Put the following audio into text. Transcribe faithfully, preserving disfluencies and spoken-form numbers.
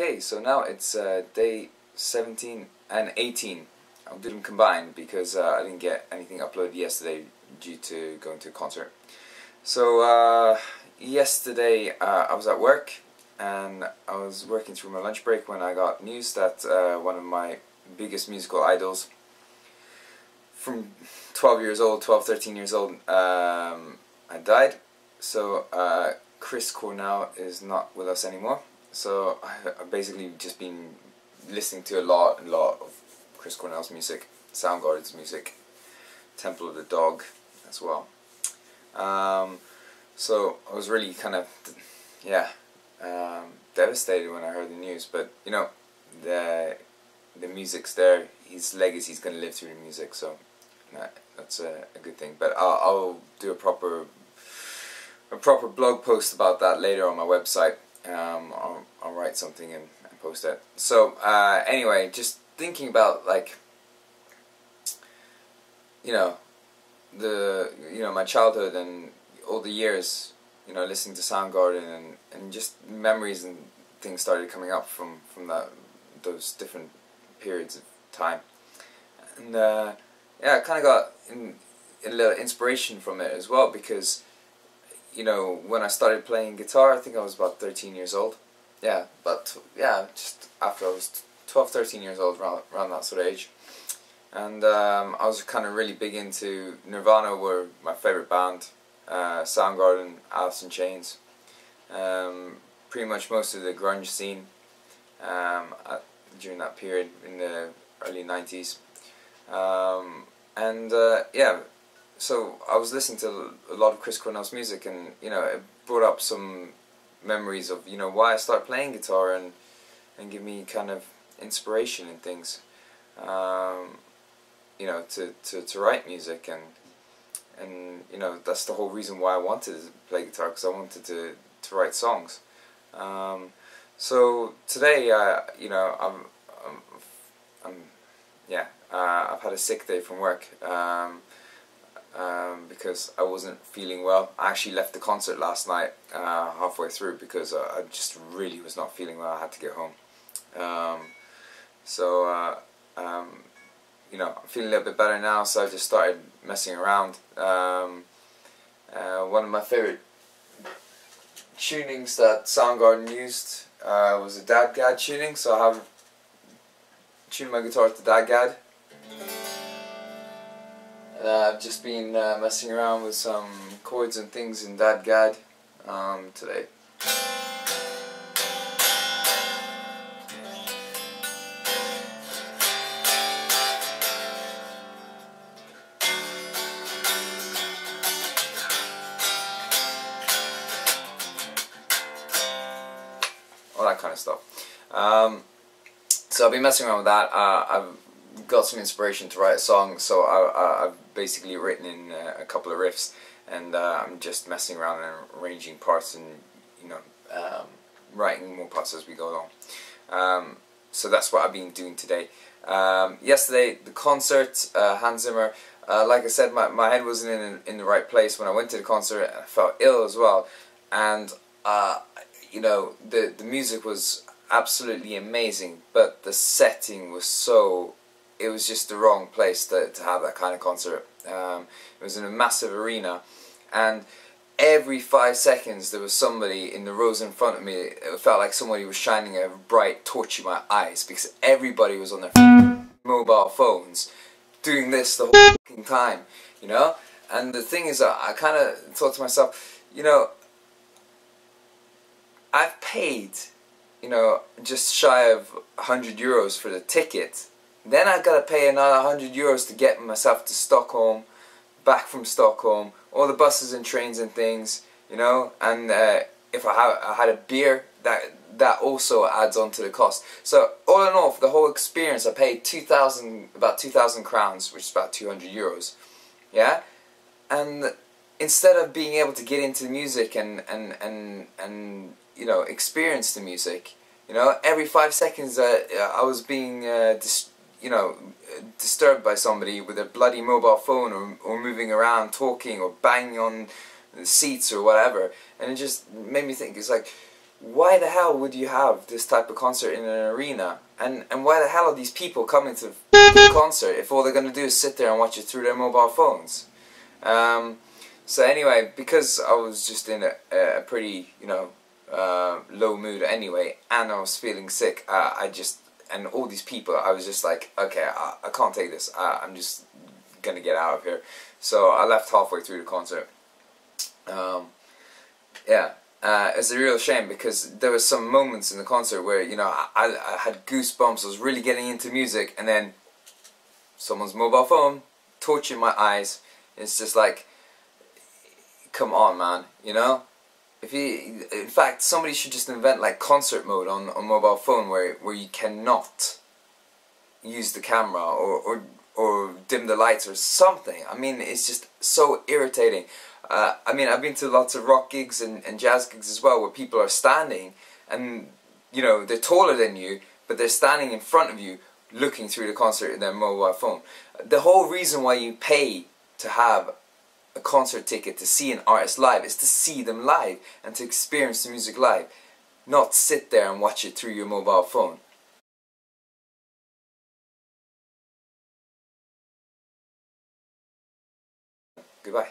Okay, so now it's uh, day seventeen and eighteen. I'll do them combined because uh, I didn't get anything uploaded yesterday due to going to a concert. So uh, yesterday uh, I was at work and I was working through my lunch break when I got news that uh, one of my biggest musical idols from twelve years old, twelve, thirteen years old, um, had died. So uh, Chris Cornell is not with us anymore. So I've basically just been listening to a lot and lot of Chris Cornell's music, Soundgarden's music, Temple of the Dog as well. Um, so I was really kind of, yeah, um, devastated when I heard the news. But you know, the the music's there. His legacy's going to live through the music. So that, that's a, a good thing. But I'll, I'll do a proper a proper blog post about that later on my website. Um, I'll, I'll write something and, and post it. So uh, anyway, just thinking about, like, you know, the you know my childhood and all the years, you know, listening to Soundgarden and and just memories and things started coming up from from that those different periods of time, and uh, yeah, I kind of got in, a little inspiration from it as well because, you know, when I started playing guitar, I think I was about thirteen years old. Yeah, but yeah, just after I was twelve, thirteen years old, around, around that sort of age. And um, I was kind of really big into Nirvana, were my favorite band. Uh, Soundgarden, Alice in Chains. Um, pretty much most of the grunge scene um, at, during that period in the early nineties. Um, and uh, yeah. So I was listening to a lot of Chris Cornell's music, and you know, it brought up some memories of, you know, why I started playing guitar and and give me kind of inspiration and things, um, you know, to, to, to write music, and and you know, that's the whole reason why I wanted to play guitar, because I wanted to to write songs. Um, so today, uh, you know, I'm I'm, I'm yeah, uh, I've had a sick day from work. Um, Um, because I wasn't feeling well. I actually left the concert last night uh, halfway through because uh, I just really was not feeling well. I had to get home. Um, so, uh, um, you know, I'm feeling a little bit better now, so I just started messing around. Um, uh, one of my favourite tunings that Soundgarden used uh, was a Dadgad tuning, so I have tuned my guitar to Dadgad. Uh, I've just been uh, messing around with some chords and things in Dadgad um, today. All that kind of stuff. Um, so I've been messing around with that. Uh, I've got some inspiration to write a song, so I, I've basically written in uh, a couple of riffs, and uh, I'm just messing around and arranging parts, and you know, um, writing more parts as we go along. Um, so that's what I've been doing today. Um, yesterday, the concert, uh, Hans Zimmer. Uh, like I said, my my head wasn't in in the right place when I went to the concert. I felt ill as well, and uh, you know, the the music was absolutely amazing, but the setting was so. It was just the wrong place to, to have that kind of concert. Um, it was in a massive arena, and every five seconds there was somebody in the rows in front of me. It felt like somebody was shining a bright torch in my eyes because everybody was on their mobile phones doing this the whole fucking time, you know? And the thing is, I, I kind of thought to myself, you know, I've paid, you know, just shy of one hundred euros for the ticket. Then I've got to pay another one hundred euros to get myself to Stockholm, back from Stockholm, all the buses and trains and things, you know, and uh, if I, ha I had a beer, that that also adds on to the cost. So all in all, for the whole experience, I paid two thousand, about two thousand crowns, which is about two hundred euros, yeah? And instead of being able to get into the music and, and, and, and you know, experience the music, you know, every five seconds uh, I was being uh, distracted, you know, disturbed by somebody with a bloody mobile phone, or, or moving around, talking, or banging on the seats or whatever. And it just made me think, it's like, why the hell would you have this type of concert in an arena? And and why the hell are these people coming to the concert if all they're going to do is sit there and watch it through their mobile phones? Um, so anyway, because I was just in a, a pretty, you know, uh, low mood anyway, and I was feeling sick, uh, I just, and all these people, I was just like, okay, I, I can't take this, I, I'm just going to get out of here. So I left halfway through the concert. Um, yeah. Uh, it's a real shame because there were some moments in the concert where, you know, I, I had goosebumps, I was really getting into music, and then someone's mobile phone torching my eyes. It's just like, come on, man, you know? If you, in fact, somebody should just invent like concert mode on, on mobile phone where, where you cannot use the camera or, or, or dim the lights or something. I mean, it's just so irritating. Uh, I mean, I've been to lots of rock gigs and, and jazz gigs as well, where people are standing and, you know, they're taller than you, but they're standing in front of you looking through the concert in their mobile phone. The whole reason why you pay to have a concert ticket to see an artist live is to see them live and to experience the music live, not sit there and watch it through your mobile phone. Goodbye.